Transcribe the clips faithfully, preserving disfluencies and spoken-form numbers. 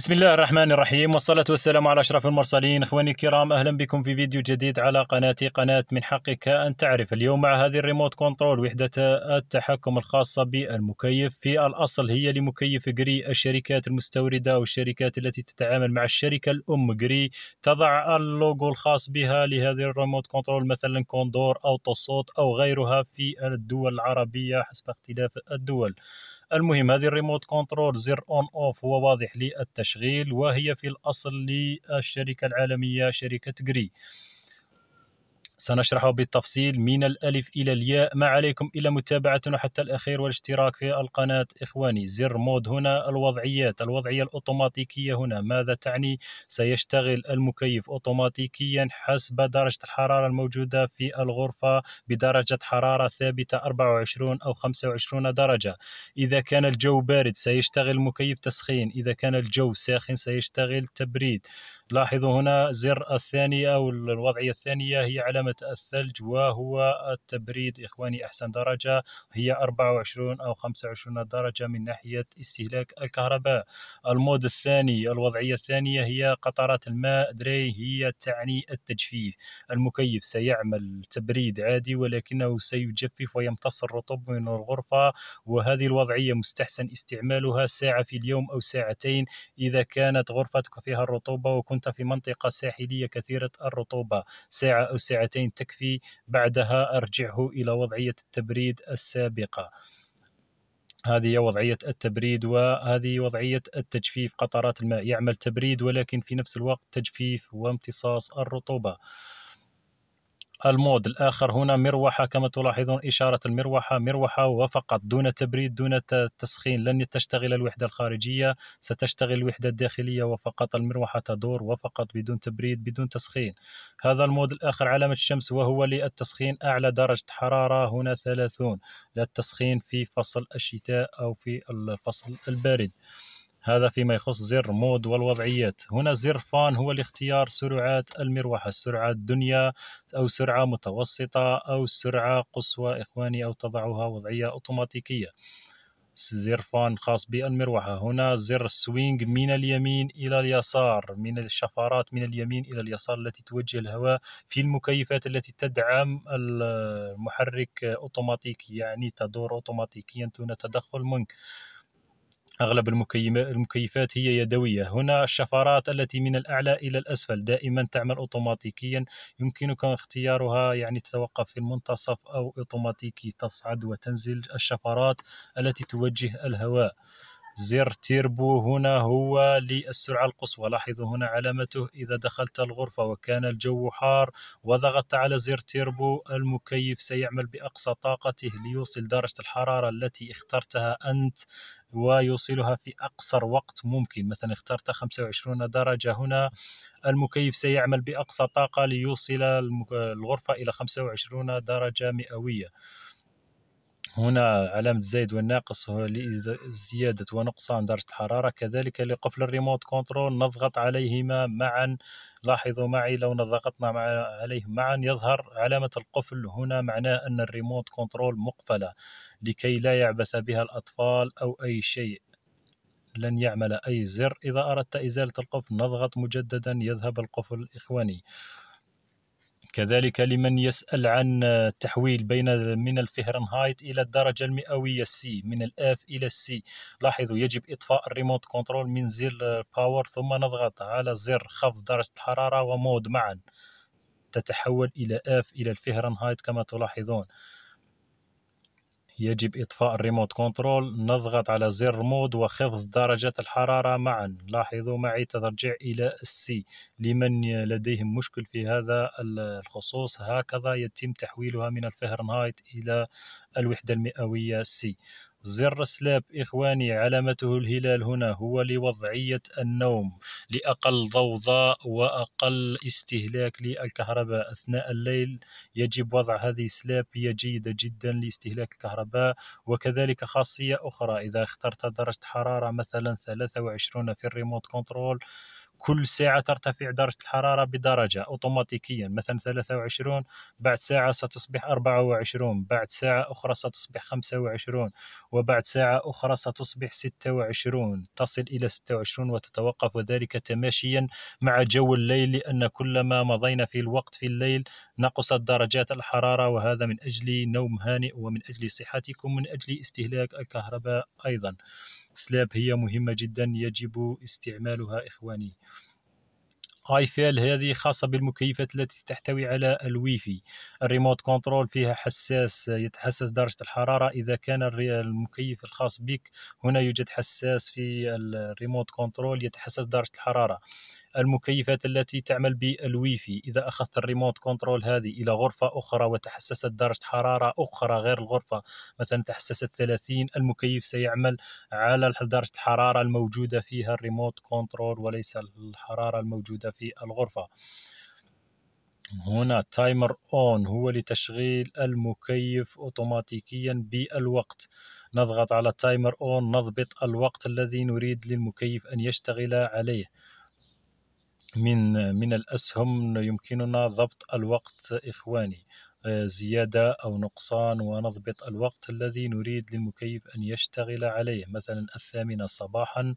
بسم الله الرحمن الرحيم، والصلاة والسلام على أشرف المرسلين. إخواني الكرام، أهلا بكم في فيديو جديد على قناتي، قناة من حقك أن تعرف. اليوم مع هذه الريموت كنترول، وحدة التحكم الخاصة بالمكيف. في الأصل هي لمكيف جري، الشركات المستوردة والشركات التي تتعامل مع الشركة الأم جري تضع اللوجو الخاص بها لهذه الريموت كنترول، مثلا كوندور أو توسوت أو غيرها في الدول العربية حسب اختلاف الدول. المهم هذه الريموت كنترول زر اون اوف هو واضح للتشغيل، وهي في الاصل للشركه العالميه شركه جري. سنشرحه بالتفصيل من الالف الى الياء، ما عليكم الا متابعتنا حتى الاخير والاشتراك في القناه. اخواني، زر مود هنا، الوضعيات، الوضعيه الاوتوماتيكيه هنا ماذا تعني؟ سيشتغل المكيف اوتوماتيكيا حسب درجه الحراره الموجوده في الغرفه بدرجه حراره ثابته أربعة وعشرين او خمسة وعشرين درجه. اذا كان الجو بارد سيشتغل المكيف تسخين، اذا كان الجو ساخن سيشتغل تبريد. لاحظوا هنا زر الثاني او الوضعيه الثانيه هي علامه الثلج وهو التبريد. إخواني، أحسن درجة هي أربعة وعشرين أو خمسة وعشرين درجة من ناحية استهلاك الكهرباء. المود الثاني، الوضعية الثانية هي قطرات الماء دري، هي تعني التجفيف. المكيف سيعمل تبريد عادي ولكنه سيجفف ويمتص الرطوبة من الغرفة، وهذه الوضعية مستحسن استعمالها ساعة في اليوم أو ساعتين إذا كانت غرفتك فيها الرطوبة وكنت في منطقة ساحلية كثيرة الرطوبة. ساعة أو ساعتين تكفي، بعدها أرجعه إلى وضعية التبريد السابقة. هذه وضعية التبريد، وهذه وضعية التجفيف. قطرات الماء يعمل تبريد ولكن في نفس الوقت تجفيف وامتصاص الرطوبة. المود الآخر هنا مروحة، كما تلاحظون إشارة المروحة، مروحة وفقط، دون تبريد دون تسخين. لن تشتغل الوحدة الخارجية، ستشتغل الوحدة الداخلية وفقط، المروحة تدور وفقط بدون تبريد بدون تسخين. هذا المود الآخر علامة الشمس وهو للتسخين، أعلى درجة حرارة هنا ثلاثين للتسخين في فصل الشتاء أو في الفصل البارد. هذا فيما يخص زر مود والوضعيات. هنا زر فان هو لاختيار سرعات المروحة، السرعة الدنيا أو سرعة متوسطة أو سرعة قصوى إخواني، أو تضعها وضعية أوتوماتيكية. زر فان خاص بالمروحة. هنا زر السوينج من اليمين إلى اليسار، من الشفرات من اليمين إلى اليسار التي توجه الهواء في المكيفات التي تدعم المحرك أوتوماتيكي، يعني تدور أوتوماتيكيا دون تدخل منك. أغلب المكيفات هي يدوية. هنا الشفرات التي من الأعلى إلى الأسفل دائما تعمل أوتوماتيكيا، يمكنك اختيارها، يعني تتوقف في المنتصف أو أوتوماتيكي تصعد وتنزل الشفرات التي توجه الهواء. زر تيربو هنا هو للسرعة القصوى، لاحظوا هنا علامته، إذا دخلت الغرفة وكان الجو حار وضغطت على زر تيربو المكيف سيعمل بأقصى طاقته ليوصل درجة الحرارة التي اخترتها أنت ويوصلها في أقصر وقت ممكن. مثلا اخترت خمسة وعشرين درجة، هنا المكيف سيعمل بأقصى طاقة ليوصل الغرفة إلى خمسة وعشرين درجة مئوية. هنا علامة الزائد والناقص لزيادة ونقصان درجة الحرارة. كذلك لقفل الريموت كنترول نضغط عليهما معا، لاحظوا معي لو ضغطنا عليه معا يظهر علامة القفل، هنا معناه أن الريموت كنترول مقفلة لكي لا يعبث بها الأطفال أو أي شيء، لن يعمل أي زر. إذا أردت إزالة القفل نضغط مجددا يذهب القفل إخواني. كذلك لمن يسأل عن التحويل بين من الفهرنهايت إلى الدرجة المئوية السي، من الآف إلى السي، لاحظوا يجب إطفاء الريموت كنترول من زر باور ثم نضغط على زر خفض درجة الحرارة ومود معا، تتحول إلى آف إلى الفهرنهايت كما تلاحظون. يجب إطفاء الريموت كنترول، نضغط على زر مود وخفض درجة الحرارة معا، لاحظوا معي ترجع إلى السي. لمن لديهم مشكل في هذا الخصوص هكذا يتم تحويلها من الفهرنهايت إلى الوحدة المئوية سي. زر سلاب إخواني علامته الهلال، هنا هو لوضعية النوم لأقل ضوضاء وأقل استهلاك للكهرباء. أثناء الليل يجب وضع هذه سلاب، هي جيدة جدا لاستهلاك الكهرباء. وكذلك خاصية أخرى، إذا اخترت درجة حرارة مثلا ثلاثة وعشرين في الريموت كنترول كل ساعة ترتفع درجة الحرارة بدرجة أوتوماتيكيا، مثلا ثلاثة وعشرين بعد ساعة ستصبح أربعة وعشرين، بعد ساعة أخرى ستصبح خمسة وعشرين، وبعد ساعة أخرى ستصبح ستة وعشرين، تصل إلى ستة وعشرين وتتوقف، وذلك تماشيا مع جو الليل، لأن كلما مضينا في الوقت في الليل نقصت درجات الحرارة، وهذا من أجل نوم هانئ ومن أجل صحتكم ومن أجل استهلاك الكهرباء أيضا. سلاب هي مهمة جدا، يجب استعمالها إخواني. آيفيل هذه خاصة بالمكيفات التي تحتوي على الويفي. الريموت كنترول فيها حساس يتحسس درجة الحرارة إذا كان المكيف الخاص بك، هنا يوجد حساس في الريموت كنترول يتحسس درجة الحرارة. المكيفات التي تعمل بالويفي، إذا أخذت الريموت كنترول هذه إلى غرفة أخرى وتحسست درجة حرارة أخرى غير الغرفة، مثلا تحسست ثلاثين، المكيف سيعمل على درجة الحرارة الموجودة فيها الريموت كنترول وليس الحرارة الموجودة في الغرفة. هنا تايمر اون هو لتشغيل المكيف أوتوماتيكيا بالوقت، نضغط على تايمر اون نضبط الوقت الذي نريد للمكيف أن يشتغل عليه. من من الأسهم يمكننا ضبط الوقت إخواني، زيادة أو نقصان، ونضبط الوقت الذي نريد للمكيف أن يشتغل عليه، مثلا الثامنة صباحا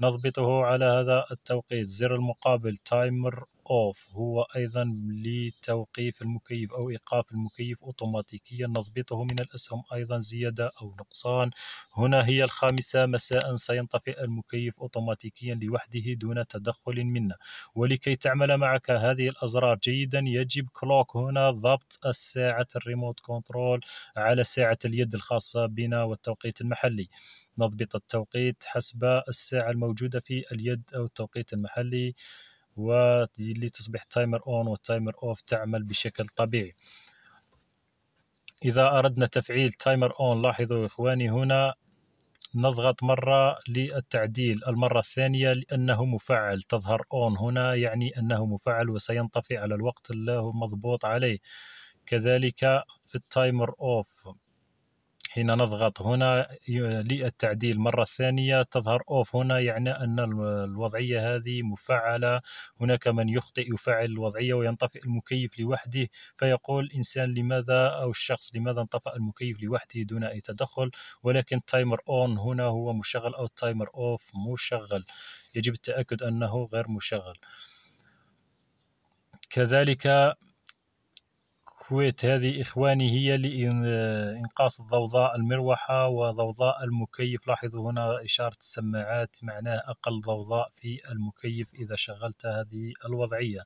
نضبطه على هذا التوقيت. زر المقابل تايمر اوف هو أيضا لتوقيف المكيف أو إيقاف المكيف أوتوماتيكيا، نضبطه من الأسهم أيضا، زيادة أو نقصان. هنا هي الخامسة مساء سينطفئ المكيف أوتوماتيكيا لوحده دون تدخل منا. ولكي تعمل معك هذه الأزرار جيدا يجب كلوك، هنا ضبط الساعة الريموت كنترول على ساعة اليد الخاصة بنا والتوقيت المحلي، نضبط التوقيت حسب الساعة الموجودة في اليد أو التوقيت المحلي، واللي تصبح تايمر اون والتايمر اوف تعمل بشكل طبيعي. إذا أردنا تفعيل تايمر اون، لاحظوا إخواني هنا نضغط مرة للتعديل، المرة الثانية لأنه مفعل، تظهر اون هنا يعني أنه مفعل وسينطفئ على الوقت اللي هو مضبوط عليه. كذلك في التايمر اوف، حين نضغط هنا للتعديل مرة ثانية تظهر أوف هنا يعني أن الوضعية هذه مفعلة. هناك من يخطئ يفعل الوضعية وينطفئ المكيف لوحده، فيقول الإنسان لماذا أو الشخص لماذا انطفأ المكيف لوحده دون أي تدخل، ولكن تايمر أون هنا هو مشغل أو تايمر أوف مشغل، يجب التأكد أنه غير مشغل. كذلك كويت هذه إخواني هي لإنقاص ضوضاء المروحة وضوضاء المكيف، لاحظوا هنا إشارة السماعات معناه أقل ضوضاء في المكيف إذا شغلت هذه الوضعية.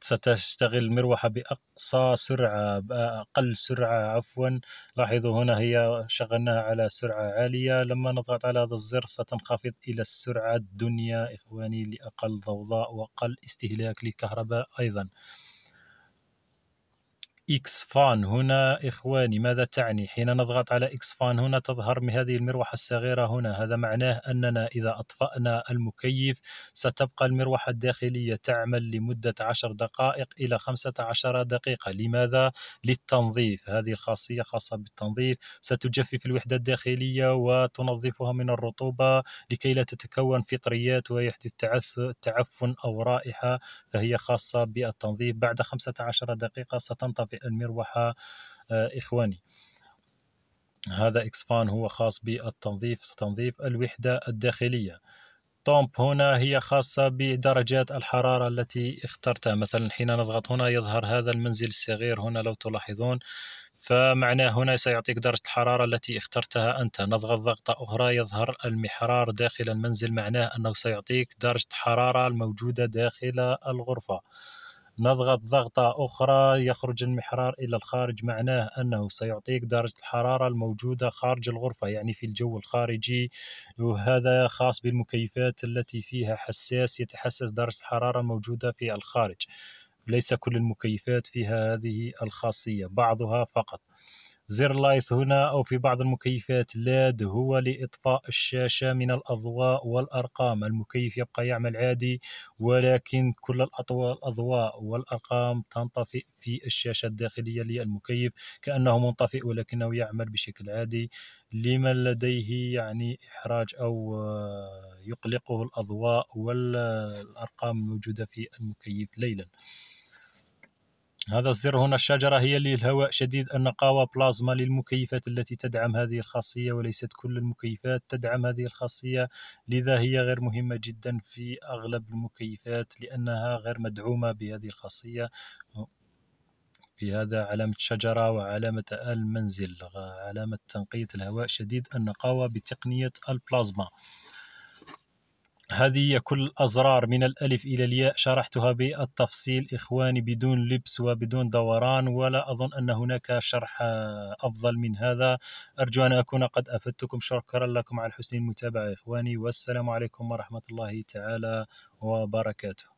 ستشتغل المروحة بأقصى سرعة بأقل سرعة عفوا، لاحظوا هنا هي شغلناها على سرعة عالية، لما نضغط على هذا الزر ستنخفض إلى السرعة الدنيا إخواني لأقل ضوضاء وأقل استهلاك للكهرباء أيضا. إكس فان هنا إخواني ماذا تعني؟ حين نضغط على إكس فان هنا تظهر هذه المروحة الصغيرة هنا، هذا معناه أننا إذا أطفأنا المكيف ستبقى المروحة الداخلية تعمل لمدة عشر دقائق إلى خمسة عشر دقيقة. لماذا؟ للتنظيف، هذه الخاصية خاصة بالتنظيف، ستجفف الوحدة الداخلية وتنظفها من الرطوبة لكي لا تتكون فطريات ويحدث تعفن أو رائحة، فهي خاصة بالتنظيف. بعد خمسة عشر دقيقة ستنطفئ المروحة إخواني. هذا إكسفان هو خاص بالتنظيف، تنظيف الوحدة الداخلية. طومب هنا هي خاصة بدرجات الحرارة التي اخترتها، مثلا حين نضغط هنا يظهر هذا المنزل الصغير هنا لو تلاحظون، فمعناه هنا سيعطيك درجة الحرارة التي اخترتها أنت. نضغط ضغطة أخرى يظهر المحرار داخل المنزل، معناه أنه سيعطيك درجة الحرارة الموجودة داخل الغرفة. نضغط ضغطة أخرى يخرج المحرار إلى الخارج، معناه أنه سيعطيك درجة الحرارة الموجودة خارج الغرفة يعني في الجو الخارجي، وهذا خاص بالمكيفات التي فيها حساس يتحسس درجة الحرارة الموجودة في الخارج. ليس كل المكيفات فيها هذه الخاصية، بعضها فقط. زر لايث هنا أو في بعض المكيفات لاد هو لإطفاء الشاشة من الأضواء والأرقام. المكيف يبقى يعمل عادي ولكن كل الأضواء والأرقام تنطفئ في الشاشة الداخلية للمكيف، كأنه منطفئ ولكنه يعمل بشكل عادي لمن لديه يعني إحراج أو يقلقه الأضواء والأرقام الموجودة في المكيف ليلا. هذا الزر هنا الشجرة هي للهواء شديد النقاوة بلازما للمكيفات التي تدعم هذه الخاصية، وليست كل المكيفات تدعم هذه الخاصية، لذا هي غير مهمة جدا في أغلب المكيفات لأنها غير مدعومة بهذه الخاصية. في هذا علامة الشجرة وعلامة المنزل، علامة تنقية الهواء شديد النقاوة بتقنية البلازما. هذه هي كل الأزرار من الألف إلى الياء، شرحتها بالتفصيل إخواني بدون لبس وبدون دوران، ولا أظن أن هناك شرح أفضل من هذا. أرجو أن أكون قد أفدتكم، شكرا لكم على حسن المتابعة إخواني، والسلام عليكم ورحمة الله تعالى وبركاته.